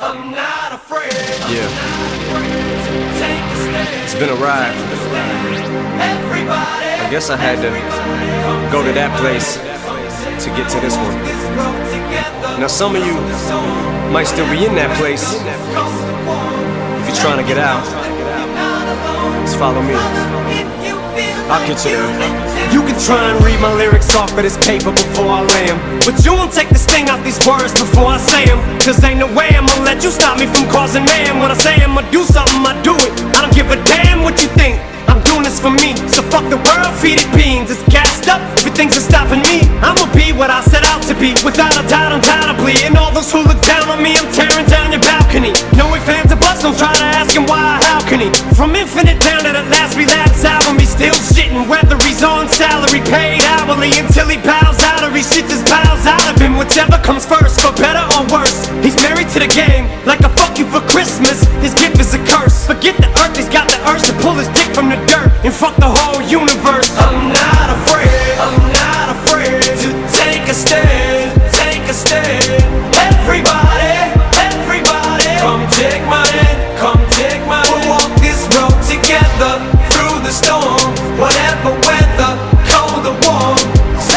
I'm not afraid. Yeah. It's been a ride. I guess I had to go to that place to get to this one. Now some of you might still be in that place. If you're trying to get out, just follow me. I'll get you. You can try and read my lyrics off of this paper before I lay 'em, but you won't take the sting out these words before I say 'em. 'Cause ain't no way I'ma let you stop me from causing mayhem. When I say I'ma do something, I do it. I don't give a damn what you think. I'm doing this for me, so fuck the world, feed it beans. It's gassed up, everything's just stopping me. I'ma be what I set out to be, without a doubt, undoubtedly. And all those who look down on me, I'm tearing down your balcony. No way fans of us, don't try to ask him why or how can he. From Infinite down to the last Relapse album, he's still shitting. Whether he's on salary, paid hourly, until he bows out or he shit just bows out of him. Whichever comes first, for better or worse, he's married to the game. Like a fuck you for Christmas, his gift is a curse. Forget the earth, he's got the urge to pull his dick from the dirt and fuck the whole universe. I'm not afraid to take a stand, take a stand. Everybody, everybody, come take my hand, come take my hand. We'll walk this road together through the storm, whatever weather, cold or warm.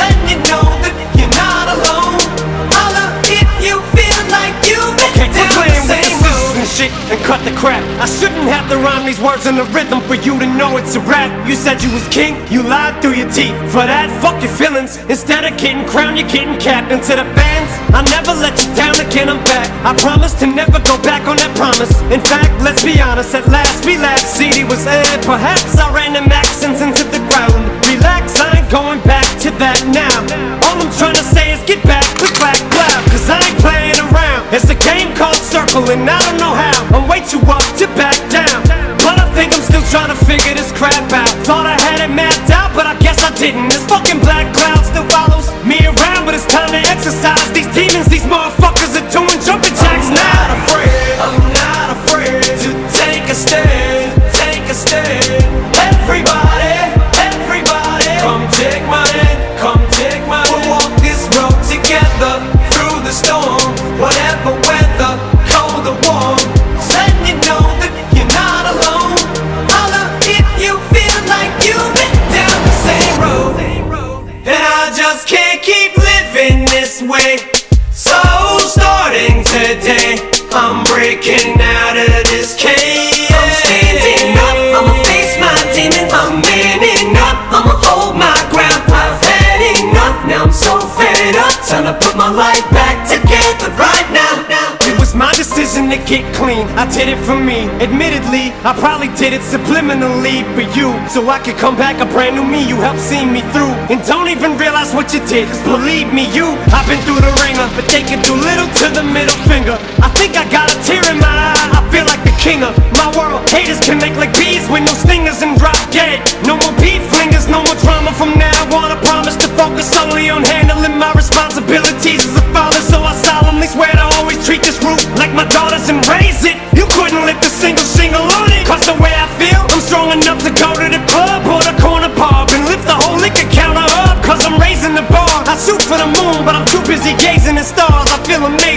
Let you know that you're not alone. Holla if you feel like you've been down the same road and shit, and cut the crap. I shouldn't have to rhyme these words in the rhythm for you to know it's a rap. You said you was king, you lied through your teeth. For that, fuck your feelings. Instead of getting crowned, you're getting capped. And to the fans, I'll never let you down again, I'm back. I promise to never go back on that promise. In fact, let's be honest, at last Relapse CD was aired. Perhaps I ran them accents into the ground. Relax, I ain't going back to that now. All I'm trying to say is get back, click back, loud. 'Cause I ain't playing around. It's a game called circling, I don't know how. I'm way too up to back down, but I think I'm still trying to figure this crap out. Thought I had it mapped out, but I guess I didn't. This fucking black cloud still follows me around, but it's time to exercise these demons. These motherfuckers are doing jumping jacks now. I'm not afraid to take a stand, take a stand. Everybody, everybody, come take my hand, come take my hand. We'll walk this road together through the storm, whatever weather, cold or warm. Way. So starting today, I'm breaking out of this cage. I'm standing up, I'ma face my demon. I'm manning up, I'ma hold my ground. I've had enough, now I'm so fed up. Time to put my life back together right now. It was my decision to get clean, I did it for me. Admittedly, I probably did it subliminally for you, so I could come back a brand new me. You helped see me through, and don't even realize what you did. Believe me, you, I've been through the ringer, but they can do little to the middle finger. I think I got a tear in my eye, I feel like the king of my world. Haters can make like bees with no stingers and drop dead. No more beef flingers, no more drama from now on. I promise to focus solely on handling my responsibilities as a father, so I solemnly swear to always treat this root like my daughters and raise it. You couldn't lift a single single on it. 'Cause the way I feel, I'm strong enough to go to the club or the corner pub and lift the whole liquor counter up. 'Cause I'm raising the bar, I shoot for the moon, but I'm too busy gazing at stars. I feel amazing.